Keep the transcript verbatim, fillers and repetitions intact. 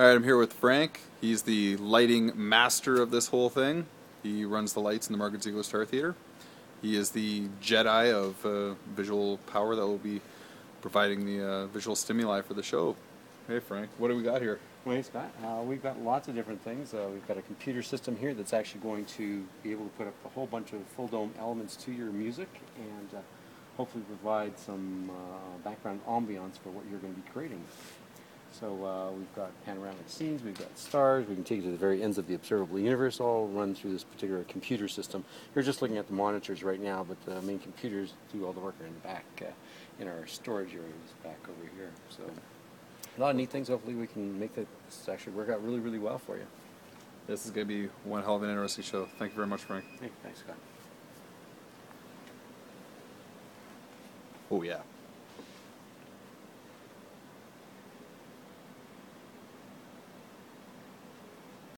Alright, I'm here with Frank. He's the lighting master of this whole thing. He runs the lights in the Margaret Ziegler Star Theater. He is the Jedi of uh, visual power that will be providing the uh, visual stimuli for the show. Hey Frank, what do we got here? Well, hey Scott, uh, we've got lots of different things. Uh, we've got a computer system here that's actually going to be able to put up a whole bunch of full dome elements to your music and uh, hopefully provide some uh, background ambiance for what you're going to be creating. So uh, we've got panoramic scenes, we've got stars, we can take you to the very ends of the observable universe, all run through this particular computer system. You're just looking at the monitors right now, but the main computers do all the work in the back, uh, in our storage areas back over here. So a lot of neat things. Hopefully we can make that this actually work out really, really well for you. This is going to be one hell of an interesting show. Thank you very much, Frank. Hey, thanks, Scott. Oh, yeah.